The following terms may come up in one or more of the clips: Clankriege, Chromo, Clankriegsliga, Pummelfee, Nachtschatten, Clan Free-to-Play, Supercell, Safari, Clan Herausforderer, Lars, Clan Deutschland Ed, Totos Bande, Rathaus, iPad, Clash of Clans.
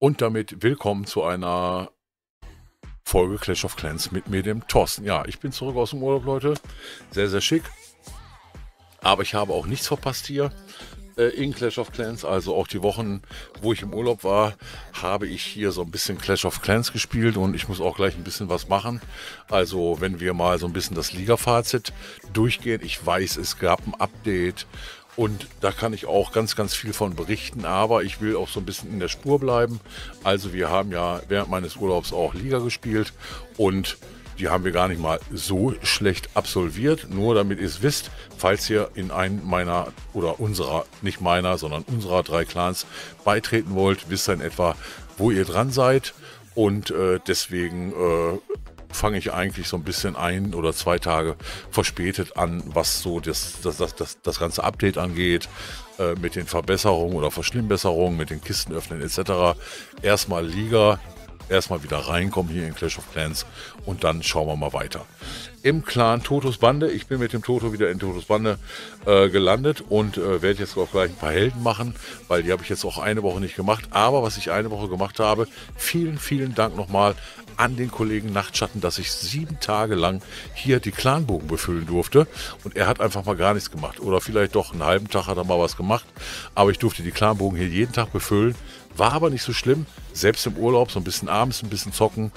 Und damit willkommen zu einer Folge Clash of Clans mit mir, dem Thorsten. Ja, ich bin zurück aus dem Urlaub, Leute. Sehr, sehr schick. Aber ich habe auch nichts verpasst hier in Clash of Clans. Also auch die Wochen, wo ich im Urlaub war, habe ich hier so ein bisschen Clash of Clans gespielt. Und ich muss auch gleich ein bisschen was machen. Also wenn wir mal so ein bisschen das Liga-Fazit durchgehen. Ich weiß, es gab ein Update. Und da kann ich auch ganz, ganz viel von berichten, aber ich will auch so ein bisschen in der Spur bleiben. Also wir haben ja während meines Urlaubs auch Liga gespielt und die haben wir gar nicht mal so schlecht absolviert. Nur damit ihr es wisst, falls ihr in einen meiner oder unserer, nicht meiner, sondern unserer drei Clans beitreten wollt, wisst ihr in etwa, wo ihr dran seid. Und deswegen fange ich eigentlich so ein bisschen ein oder zwei Tage verspätet an, was so das ganze Update angeht, mit den Verbesserungen oder Verschlimmbesserungen, mit den Kisten öffnen etc. Erstmal Liga, erstmal wieder reinkommen hier in Clash of Clans und dann schauen wir mal weiter. Im Clan Totos Bande, ich bin mit dem Toto wieder in Totos Bande gelandet und werde jetzt auch gleich ein paar Helden machen, weil die habe ich jetzt auch eine Woche nicht gemacht. Aber was ich eine Woche gemacht habe, vielen, vielen Dank nochmal an den Kollegen Nachtschatten, dass ich 7 Tage lang hier die Clanbogen befüllen durfte und er hat einfach mal gar nichts gemacht oder vielleicht doch einen halben Tag hat er mal was gemacht, aber ich durfte die Clanbogen hier jeden Tag befüllen, war aber nicht so schlimm, selbst im Urlaub so ein bisschen abends ein bisschen zocken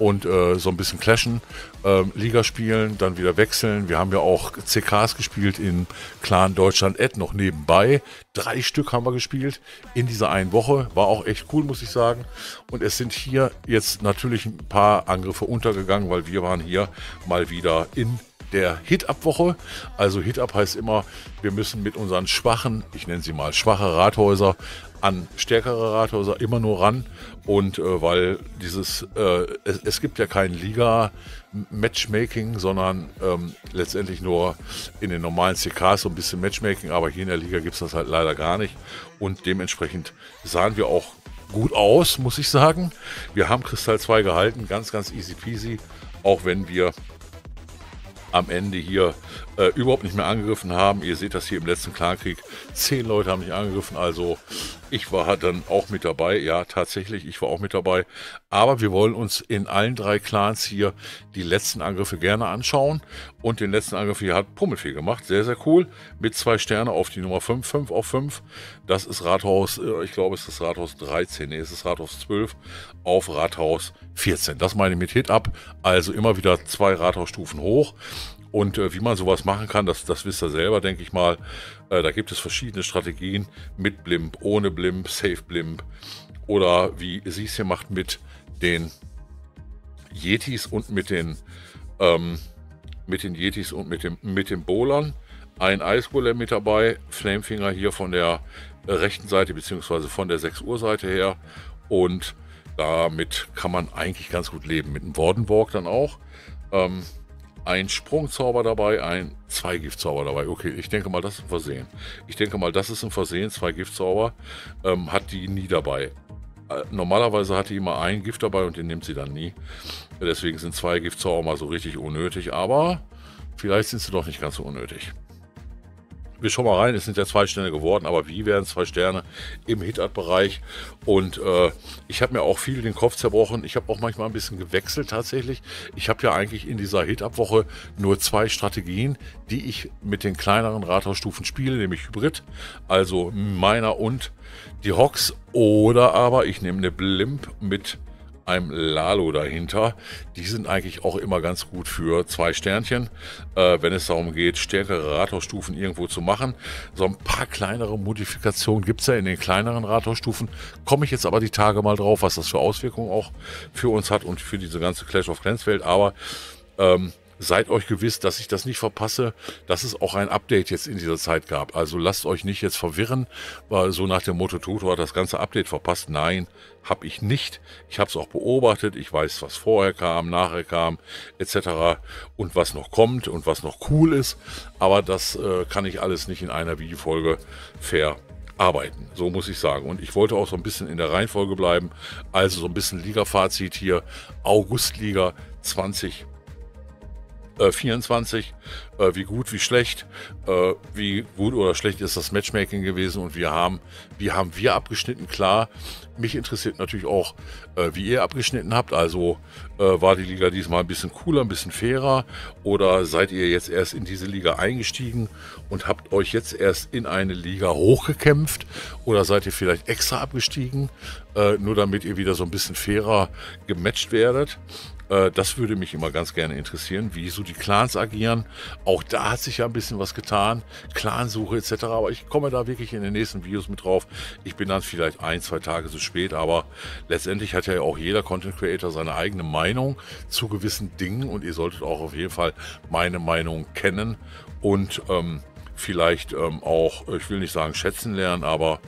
und so ein bisschen clashen, Liga spielen, dann wieder wechseln. Wir haben ja auch CKs gespielt in Clan Deutschland Ed noch nebenbei. 3 Stück haben wir gespielt in dieser einen Woche. War auch echt cool, muss ich sagen. Und es sind hier jetzt natürlich ein paar Angriffe untergegangen, weil wir waren hier mal wieder in der Hit-Up-Woche. Also Hit-Up heißt immer, wir müssen mit unseren schwachen, ich nenne sie mal schwache Rathäuser, an stärkere Rathäuser immer nur ran. Und weil dieses, es gibt ja kein Liga-Matchmaking, sondern letztendlich nur in den normalen CKs so ein bisschen Matchmaking, aber hier in der Liga gibt es das halt leider gar nicht. Und dementsprechend sahen wir auch gut aus, muss ich sagen. Wir haben Kristall 2 gehalten, ganz, ganz easy peasy, auch wenn wir am Ende hier überhaupt nicht mehr angegriffen haben. Ihr seht das hier im letzten Clankrieg. 10 Leute haben mich angegriffen, also ich war dann auch mit dabei. Ja, tatsächlich, ich war auch mit dabei. Aber wir wollen uns in allen 3 Clans hier die letzten Angriffe gerne anschauen. Und den letzten Angriff hier hat Pummelfee gemacht. Sehr, sehr cool. Mit 2 Sterne auf die Nummer 5, 5 auf 5. Das ist Rathaus, ich glaube, es ist Rathaus 13. Nee, es ist Rathaus 12 auf Rathaus 14. Das meine ich mit Hit-Up. Also immer wieder 2 Rathausstufen hoch. Und wie man sowas machen kann, das wisst ihr selber, denke ich mal. Da gibt es verschiedene Strategien mit Blimp, ohne Blimp, Safe Blimp oder wie sie es hier macht mit den Yetis und mit den Bolern. Ein Eisgolem mit dabei, Flamefinger hier von der rechten Seite bzw. von der 6 Uhr Seite her und damit kann man eigentlich ganz gut leben. Mit einem Wardenborg dann auch. Ein Sprungzauber dabei, ein 2 Giftzauber dabei. Okay, ich denke mal, das ist ein Versehen. 2 Giftzauber hat die nie dabei. Normalerweise hat die immer ein Gift dabei und den nimmt sie dann nie. Deswegen sind 2 Giftzauber mal so richtig unnötig, aber vielleicht sind sie doch nicht ganz so unnötig. Wir schauen mal rein, es sind ja 2 Sterne geworden, aber wie werden 2 Sterne im Hit-Up-Bereich? Und ich habe mir auch viel den Kopf zerbrochen. Ich habe auch manchmal ein bisschen gewechselt tatsächlich. Ich habe ja eigentlich in dieser Hit-Up-Woche nur 2 Strategien, die ich mit den kleineren Rathausstufen spiele, nämlich Hybrid, also meiner und die Hox. Oder aber ich nehme eine Blimp mit einem Lalo dahinter. Die sind eigentlich auch immer ganz gut für 2 Sternchen, wenn es darum geht, stärkere Rathausstufen irgendwo zu machen. So ein paar kleinere Modifikationen gibt es ja in den kleineren Rathausstufen. Komme ich jetzt aber die Tage mal drauf, was das für Auswirkungen auch für uns hat und für diese ganze Clash of Clans Welt. Aber seid euch gewiss, dass ich das nicht verpasse, dass es auch ein Update jetzt in dieser Zeit gab. Also lasst euch nicht jetzt verwirren, weil so nach dem Motto, Toto hat das ganze Update verpasst. Nein, habe ich nicht. Ich habe es auch beobachtet. Ich weiß, was vorher kam, nachher kam, etc. und was noch kommt und was noch cool ist. Aber das kann ich alles nicht in einer Videofolge verarbeiten. So muss ich sagen. Und ich wollte auch so ein bisschen in der Reihenfolge bleiben. Also so ein bisschen Liga-Fazit hier. August-Liga 2020. 24, wie gut, wie schlecht, wie gut oder schlecht ist das Matchmaking gewesen und wie haben wir abgeschnitten. Klar, mich interessiert natürlich auch, wie ihr abgeschnitten habt, also war die Liga diesmal ein bisschen cooler, ein bisschen fairer oder seid ihr jetzt erst in diese Liga eingestiegen und habt euch jetzt erst in eine Liga hochgekämpft oder seid ihr vielleicht extra abgestiegen, nur damit ihr wieder so ein bisschen fairer gematcht werdet. Das würde mich immer ganz gerne interessieren, wie so die Clans agieren. Auch da hat sich ja ein bisschen was getan. Clansuche etc. Aber ich komme da wirklich in den nächsten Videos mit drauf. Ich bin dann vielleicht 1, 2 Tage zu spät. Aber letztendlich hat ja auch jeder Content Creator seine eigene Meinung zu gewissen Dingen. Und ihr solltet auch auf jeden Fall meine Meinung kennen. Und vielleicht auch, ich will nicht sagen schätzen lernen, aber...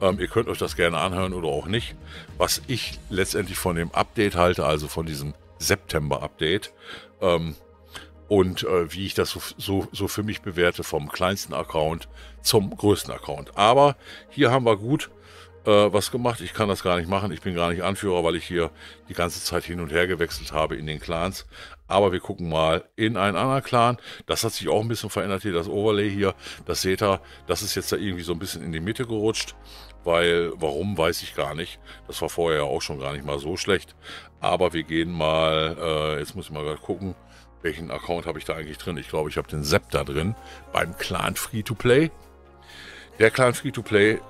ihr könnt euch das gerne anhören oder auch nicht. Was ich letztendlich von dem Update halte, also von diesem September-Update und wie ich das so für mich bewerte, vom kleinsten Account zum größten Account. Aber hier haben wir gut was gemacht. Ich kann das gar nicht machen. Ich bin gar nicht Anführer, weil ich hier die ganze Zeit hin und her gewechselt habe in den Clans. Aber wir gucken mal in einen anderen Clan. Das hat sich auch ein bisschen verändert hier. Das Overlay hier, das seht ihr, das ist jetzt da irgendwie so ein bisschen in die Mitte gerutscht. Weil, warum, weiß ich gar nicht. Das war vorher ja auch schon gar nicht mal so schlecht. Aber wir gehen mal, jetzt muss ich mal gerade gucken, welchen Account habe ich da eigentlich drin. Ich glaube, ich habe den Sepp da drin, beim Clan Free-to-Play. Der Clan Free-to-Play,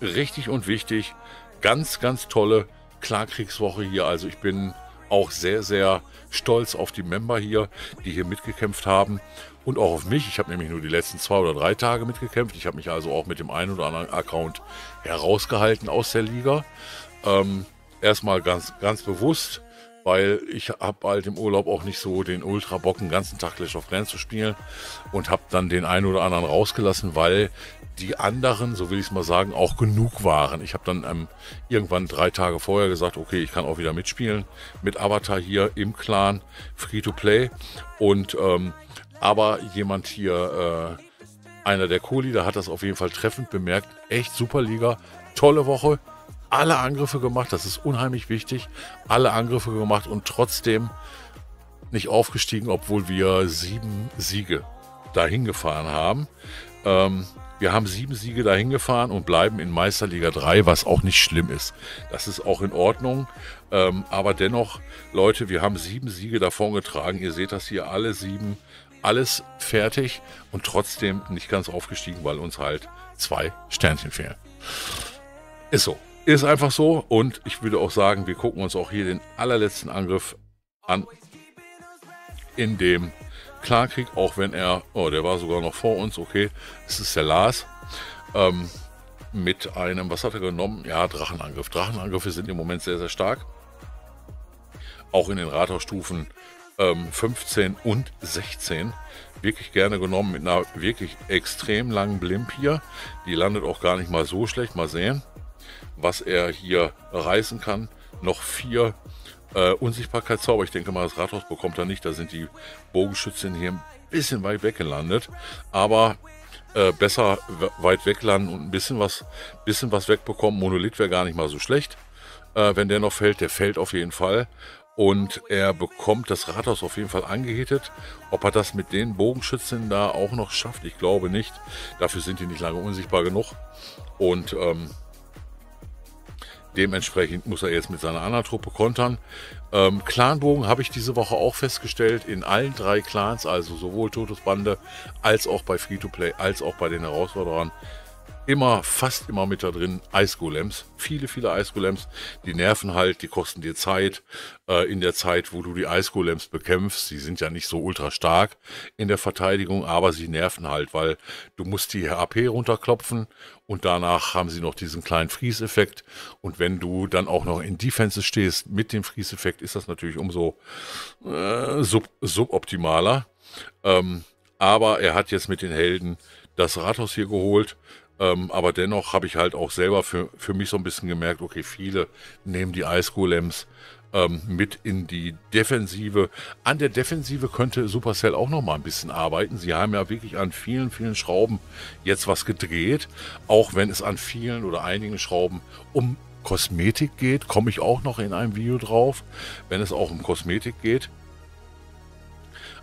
richtig und wichtig. Ganz, ganz tolle Clan-Kriegswoche hier. Also ich bin... auch sehr, sehr stolz auf die Member hier, die hier mitgekämpft haben und auch auf mich. Ich habe nämlich nur die letzten 2 oder 3 Tage mitgekämpft. Ich habe mich also auch mit dem einen oder anderen Account herausgehalten aus der Liga. Erstmal ganz bewusst, weil ich habe halt im Urlaub auch nicht so den Ultra-Bock, den ganzen Tag Clash of Clans zu spielen und habe dann den einen oder anderen rausgelassen, weil die anderen, so will ich es mal sagen, auch genug waren. Ich habe dann irgendwann 3 Tage vorher gesagt, okay, ich kann auch wieder mitspielen mit Avatar hier im Clan Free-to-Play und aber jemand hier, einer der Co-Leader, hat das auf jeden Fall treffend bemerkt. Echt super Liga, tolle Woche. Alle Angriffe gemacht, das ist unheimlich wichtig, alle Angriffe gemacht und trotzdem nicht aufgestiegen, obwohl wir 7 Siege dahin gefahren haben. Wir haben 7 Siege dahin gefahren und bleiben in Meisterliga 3, was auch nicht schlimm ist. Das ist auch in Ordnung, aber dennoch, Leute, wir haben 7 Siege davongetragen. Ihr seht das hier, alle 7, alles fertig und trotzdem nicht ganz aufgestiegen, weil uns halt 2 Sternchen fehlen. Ist so. Ist einfach so und ich würde auch sagen, wir gucken uns auch hier den allerletzten Angriff an in dem Clankrieg, auch wenn er, oh, der war sogar noch vor uns, okay, es ist der Lars, mit einem, was hat er genommen? Ja, Drachenangriff. Drachenangriffe sind im Moment sehr, sehr stark, auch in den Rathausstufen 15 und 16. Wirklich gerne genommen mit einer wirklich extrem langen Blimp hier, die landet auch gar nicht mal so schlecht, mal sehen, was er hier reißen kann. Noch 4 Unsichtbarkeitszauber. Ich denke mal, das Rathaus bekommt er nicht. Da sind die Bogenschützen hier ein bisschen weit weg gelandet. Aber besser weit weg landen und ein bisschen was wegbekommen. Monolith wäre gar nicht mal so schlecht. Wenn der noch fällt, der fällt auf jeden Fall. Und er bekommt das Rathaus auf jeden Fall angehittet. Ob er das mit den Bogenschützen da auch noch schafft, ich glaube nicht. Dafür sind die nicht lange unsichtbar genug. Und... dementsprechend muss er jetzt mit seiner anderen Truppe kontern. Clanbogen habe ich diese Woche auch festgestellt in allen 3 Clans, also sowohl Totos Bande als auch bei Free-to-Play, als auch bei den Herausforderern. Fast immer mit da drin Eisgolems. Viele, viele Eisgolems. Die nerven halt, die kosten dir Zeit. In der Zeit, wo du die Eisgolems bekämpfst, sie sind ja nicht so ultra stark in der Verteidigung, aber sie nerven halt, weil du musst die AP runterklopfen und danach haben sie noch diesen kleinen Freeze-Effekt. Und wenn du dann auch noch in Defense stehst mit dem Freeze-Effekt, ist das natürlich umso suboptimaler. Aber er hat jetzt mit den Helden das Rathaus hier geholt. Aber dennoch habe ich halt auch selber für mich so ein bisschen gemerkt, okay, viele nehmen die Eisgolems mit in die Defensive. An der Defensive könnte Supercell auch noch mal ein bisschen arbeiten. Sie haben ja wirklich an vielen, vielen Schrauben jetzt was gedreht, auch wenn es an vielen oder einigen Schrauben um Kosmetik geht, komme ich auch noch in einem Video drauf, wenn es auch um Kosmetik geht.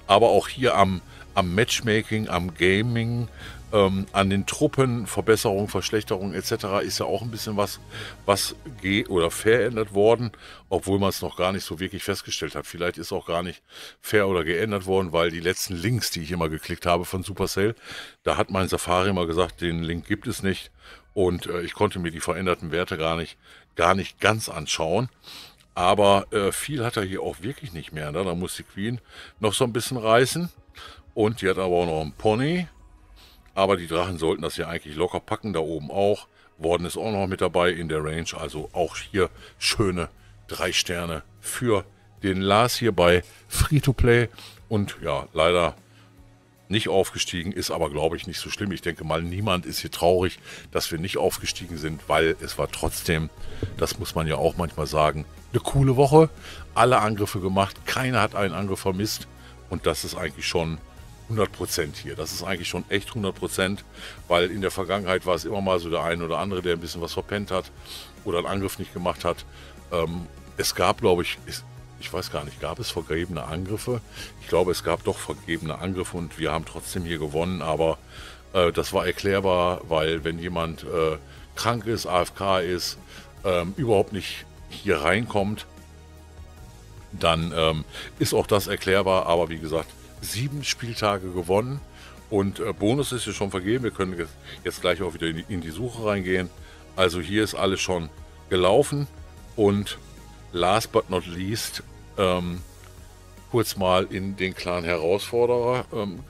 Aber auch hier am Matchmaking, am Gaming, an den Truppen, Verbesserung, Verschlechterung etc. ist ja auch ein bisschen was verändert worden, obwohl man es noch gar nicht so wirklich festgestellt hat. Vielleicht ist auch gar nicht fair oder geändert worden, weil die letzten Links, die ich immer geklickt habe von Supercell, da hat mein Safari immer gesagt, den Link gibt es nicht, und ich konnte mir die veränderten Werte gar nicht ganz anschauen. Aber viel hat er hier auch wirklich nicht mehr, ne? Da muss die Queen noch so ein bisschen reißen. Und die hat aber auch noch einen Pony. Aber die Drachen sollten das ja eigentlich locker packen. Da oben auch. Worden ist auch noch mit dabei in der Range. Also auch hier schöne 3 Sterne für den Lars hier bei Free-to-Play. Und ja, leider nicht aufgestiegen. Ist aber, glaube ich, nicht so schlimm. Ich denke mal, niemand ist hier traurig, dass wir nicht aufgestiegen sind. Weil es war trotzdem, das muss man ja auch manchmal sagen, eine coole Woche. Alle Angriffe gemacht. Keiner hat einen Angriff vermisst. Und das ist eigentlich schon 100% hier. Das ist eigentlich schon echt 100%, weil in der Vergangenheit war es immer mal so der eine oder andere, der ein bisschen was verpennt hat oder einen Angriff nicht gemacht hat. Es gab, glaube ich, ich weiß gar nicht, gab es vergebene Angriffe? Ich glaube, es gab doch vergebene Angriffe und wir haben trotzdem hier gewonnen, aber das war erklärbar, weil wenn jemand krank ist, AFK ist, überhaupt nicht hier reinkommt, dann ist auch das erklärbar, aber wie gesagt, 7 Spieltage gewonnen und Bonus ist hier schon vergeben. Wir können jetzt gleich auch wieder in die Suche reingehen. Also hier ist alles schon gelaufen und last but not least kurz mal in den Clan Herausforderer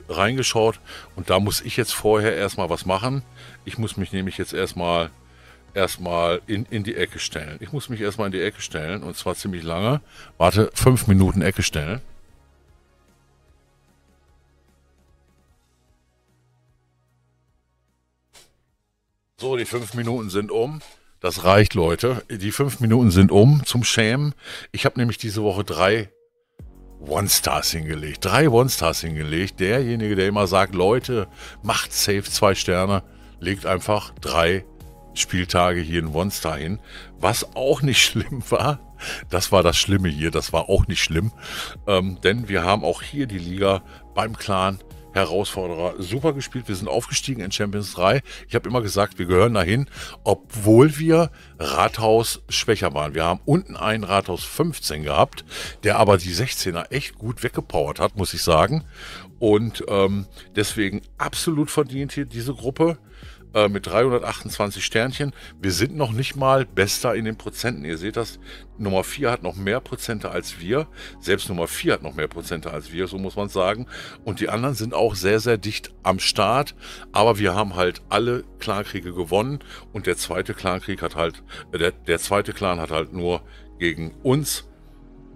reingeschaut und da muss ich jetzt vorher erstmal was machen. Ich muss mich nämlich jetzt erstmal in die Ecke stellen. Ich muss mich erstmal in die Ecke stellen und zwar ziemlich lange. Warte, 5 Minuten Ecke stellen. So, die 5 Minuten sind um. Das reicht, Leute. Die 5 Minuten sind um zum Schämen. Ich habe nämlich diese Woche 3 One-Stars hingelegt. 3 One-Stars hingelegt. Derjenige, der immer sagt, Leute, macht safe 2 Sterne, legt einfach 3 Spieltage hier in One-Star hin, was auch nicht schlimm war. Das war das Schlimme hier, das war auch nicht schlimm, denn wir haben auch hier die Liga beim Clan Herausforderer super gespielt. Wir sind aufgestiegen in Champions 3. Ich habe immer gesagt, wir gehören dahin, obwohl wir Rathaus schwächer waren. Wir haben unten einen Rathaus 15 gehabt, der aber die 16er echt gut weggepowert hat, muss ich sagen. Und deswegen absolut verdient hier diese Gruppe mit 328 Sternchen. Wir sind noch nicht mal bester in den Prozenten. Ihr seht das, Nummer 4 hat noch mehr Prozente als wir. Selbst Nummer 4 hat noch mehr Prozente als wir, so muss man sagen. Und die anderen sind auch sehr, sehr dicht am Start. Aber wir haben halt alle Clankriege gewonnen. Und der zweite Clankrieg hat halt, der zweite Clan hat halt nur gegen uns,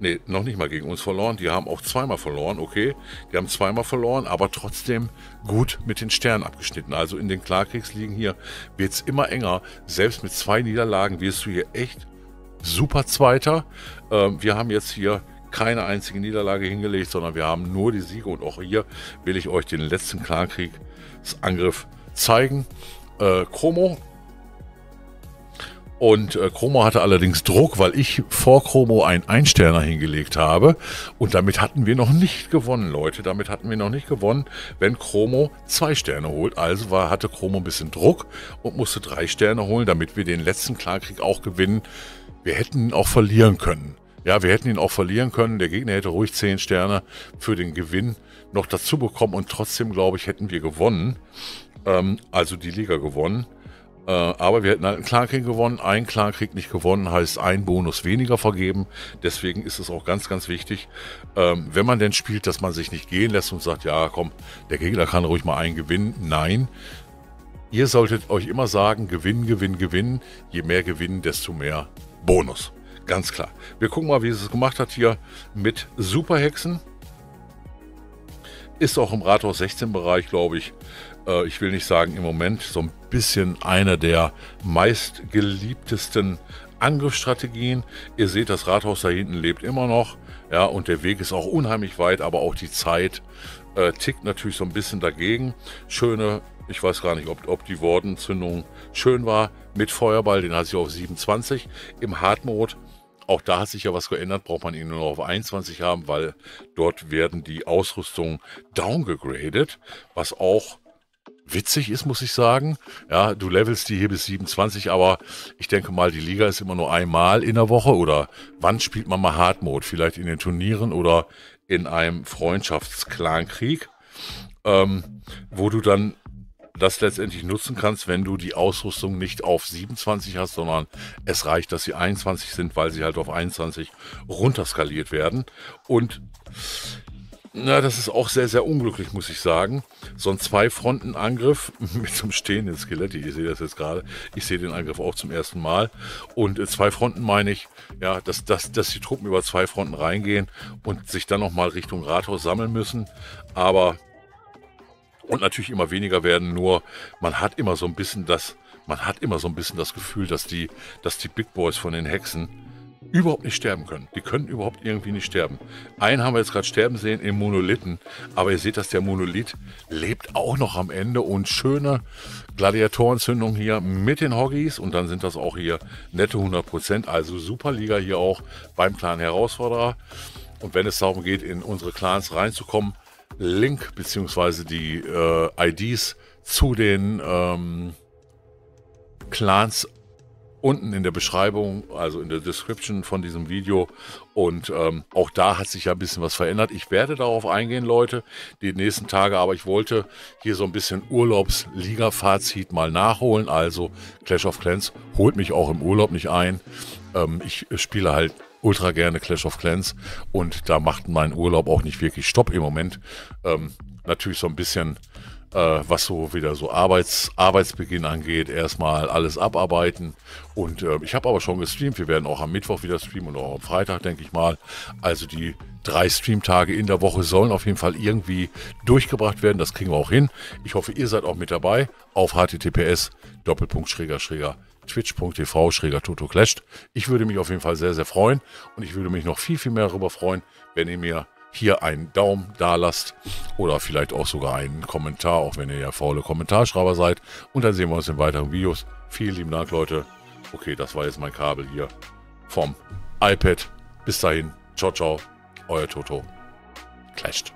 nee, noch nicht mal gegen uns verloren. Die haben auch zweimal verloren, okay. Die haben zweimal verloren, aber trotzdem gut mit den Sternen abgeschnitten. Also in den Klarkriegsligen hier wird es immer enger. Selbst mit 2 Niederlagen wirst du hier echt super Zweiter. Wir haben jetzt hier keine einzige Niederlage hingelegt, sondern wir haben nur die Siege. Und auch hier will ich euch den letzten Klarkriegsangriff zeigen. Chromo. Und Chromo hatte allerdings Druck, weil ich vor Chromo einen Einsterner hingelegt habe. Und damit hatten wir noch nicht gewonnen, Leute. Damit hatten wir noch nicht gewonnen, wenn Chromo 2 Sterne holt. Also hatte Chromo ein bisschen Druck und musste 3 Sterne holen, damit wir den letzten Clankrieg auch gewinnen. Wir hätten ihn auch verlieren können. Ja, wir hätten ihn auch verlieren können. Der Gegner hätte ruhig 10 Sterne für den Gewinn noch dazu bekommen. Und trotzdem, glaube ich, hätten wir gewonnen. Also die Liga gewonnen. Aber wir hätten einen Clankrieg gewonnen, einen Clankrieg nicht gewonnen, heißt ein Bonus weniger vergeben. Deswegen ist es auch ganz, ganz wichtig, wenn man denn spielt, dass man sich nicht gehen lässt und sagt, ja komm, der Gegner kann ruhig mal einen gewinnen. Nein, ihr solltet euch immer sagen, gewinnen, gewinnen, gewinnen. Je mehr gewinnen, desto mehr Bonus. Ganz klar. Wir gucken mal, wie es gemacht hat hier mit Superhexen. Ist auch im Rathaus 16 Bereich, glaube ich. Ich will nicht sagen im Moment, so ein bisschen einer der meistgeliebtesten Angriffsstrategien. Ihr seht, das Rathaus da hinten lebt immer noch. Ja, und der Weg ist auch unheimlich weit, aber auch die Zeit tickt natürlich so ein bisschen dagegen. Schöne Ich weiß gar nicht, ob die Warden-Zündung schön war. Mit Feuerball, den hatte ich auf 27. Im Hard-Mode, auch da hat sich ja was geändert, braucht man ihn nur noch auf 21 haben, weil dort werden die Ausrüstungen downgegradet, was auch witzig ist, muss ich sagen. Ja, du levelst die hier bis 27, aber ich denke mal, die Liga ist immer nur einmal in der Woche. Oder wann spielt man mal Hard Mode? Vielleicht in den Turnieren oder in einem Freundschaftsclankrieg, wo du dann das letztendlich nutzen kannst, wenn du die Ausrüstung nicht auf 27 hast, sondern es reicht, dass sie 21 sind, weil sie halt auf 21 runterskaliert werden. Und na, das ist auch sehr, sehr unglücklich, muss ich sagen. So ein Zwei-Fronten-Angriff mit so einem stehenden Skelett, ich sehe das jetzt gerade, ich sehe den Angriff auch zum ersten Mal. Und zwei Fronten meine ich, ja, dass die Truppen über zwei Fronten reingehen und sich dann nochmal Richtung Rathaus sammeln müssen. Aber, und natürlich immer weniger werden, nur man hat immer so ein bisschen das, Gefühl, dass die Big Boys von den Hexen überhaupt nicht sterben können. Die können überhaupt irgendwie nicht sterben. Einen haben wir jetzt gerade sterben sehen im Monolithen, aber ihr seht, dass der Monolith lebt auch noch am Ende, und schöne Gladiatorenzündung hier mit den Hoggies, und dann sind das auch hier nette 100%, also Superliga hier auch beim Clan Herausforderer. Und wenn es darum geht, in unsere Clans reinzukommen, Link bzw. die IDs zu den Clans unten in der Beschreibung, also in der Description von diesem Video. Und auch da hat sich ja ein bisschen was verändert. Ich werde darauf eingehen, Leute, die nächsten Tage. Aber ich wollte hier so ein bisschen Urlaubsliga-Fazit mal nachholen. Also Clash of Clans holt mich auch im Urlaub nicht ein. Ich spiele halt ultra gerne Clash of Clans. Und da macht mein Urlaub auch nicht wirklich Stopp im Moment. Natürlich so ein bisschen, was so wieder so Arbeitsbeginn angeht, erstmal alles abarbeiten. Und ich habe aber schon gestreamt, wir werden auch am Mittwoch wieder streamen und auch am Freitag, denke ich mal. Also die 3 Streamtage in der Woche sollen auf jeden Fall irgendwie durchgebracht werden, das kriegen wir auch hin. Ich hoffe, ihr seid auch mit dabei auf https://twitch.tv/totoclasht. Ich würde mich auf jeden Fall sehr, sehr freuen, und ich würde mich noch viel, viel mehr darüber freuen, wenn ihr mir hier einen Daumen da lasst oder vielleicht auch sogar einen Kommentar, auch wenn ihr ja faule Kommentarschreiber seid. Und dann sehen wir uns in weiteren Videos. Vielen lieben Dank, Leute. Okay, das war jetzt mein Kabel hier vom iPad. Bis dahin. Ciao, ciao. Euer Toto. Clasht.